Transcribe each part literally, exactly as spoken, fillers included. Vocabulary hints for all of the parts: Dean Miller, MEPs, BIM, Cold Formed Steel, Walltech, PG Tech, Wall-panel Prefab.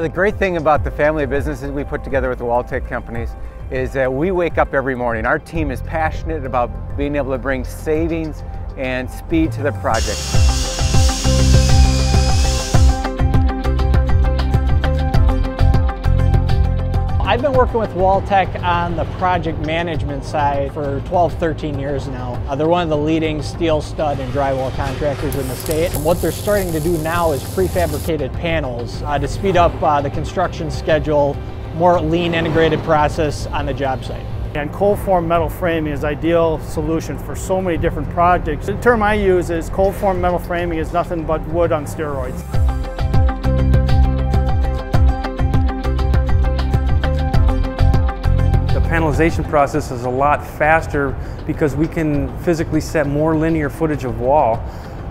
know, the great thing about the family of businesses we put together with the Walltech companies is that we wake up every morning. Our team is passionate about being able to bring savings and speed to the project. I've been working with Walltech on the project management side for twelve, thirteen years now. Uh, they're one of the leading steel stud and drywall contractors in the state. And what they're starting to do now is prefabricated panels uh, to speed up uh, the construction schedule, more lean integrated process on the job site. And cold formed metal framing is ideal solution for so many different projects. The term I use is cold formed metal framing is nothing but wood on steroids. The panelization process is a lot faster because we can physically set more linear footage of wall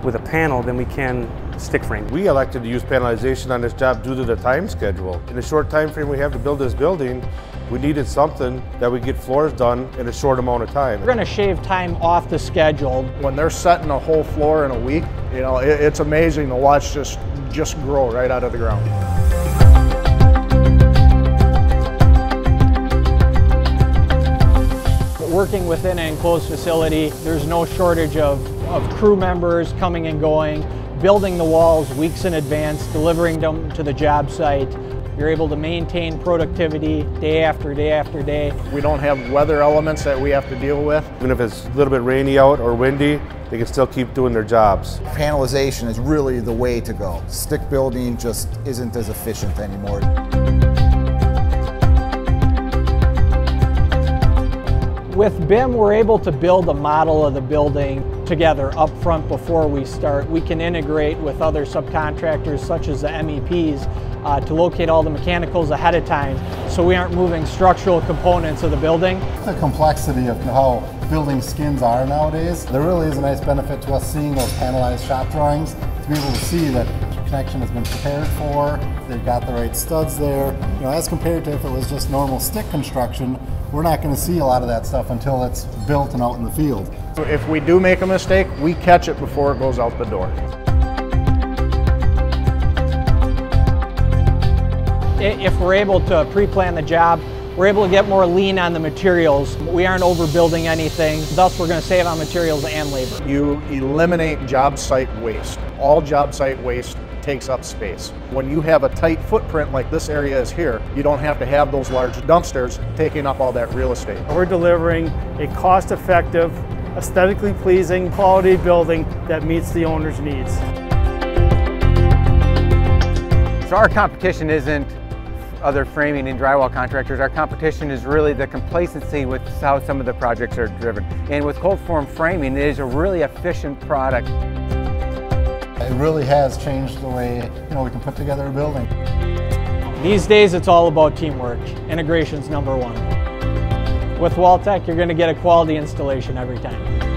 with a panel than we can stick frame. We elected to use panelization on this job due to the time schedule. In the short time frame we have to build this building, we needed something that we get floors done in a short amount of time. We're going to shave time off the schedule. When they're setting a whole floor in a week, you know, it's amazing to watch just just grow right out of the ground. Working within an enclosed facility, there's no shortage of, of crew members coming and going, building the walls weeks in advance, delivering them to the job site. You're able to maintain productivity day after day after day. We don't have weather elements that we have to deal with. Even if it's a little bit rainy out or windy, they can still keep doing their jobs. Panelization is really the way to go. Stick building just isn't as efficient anymore. With B I M, we're able to build a model of the building together up front before we start. We can integrate with other subcontractors such as the M E Ps uh, to locate all the mechanicals ahead of time so we aren't moving structural components of the building. The complexity of how building skins are nowadays, there really is a nice benefit to us seeing those panelized shop drawings, to be able to see that the connection has been prepared for, they've got the right studs there. You know, as compared to if it was just normal stick construction, we're not going to see a lot of that stuff until it's built and out in the field. If we do make a mistake, we catch it before it goes out the door. If we're able to pre-plan the job, we're able to get more lean on the materials. We aren't overbuilding anything, thus we're going to save on materials and labor. You eliminate job site waste. All job site waste takes up space. When you have a tight footprint like this area is here, you don't have to have those large dumpsters taking up all that real estate. We're delivering a cost-effective, aesthetically pleasing, quality building that meets the owner's needs. So our competition isn't other framing and drywall contractors. Our competition is really the complacency with how some of the projects are driven. And with cold form framing, it is a really efficient product. It really has changed the way, you know, we can put together a building. These days it's all about teamwork. Integration's number one. With Walltech, you're going to get a quality installation every time.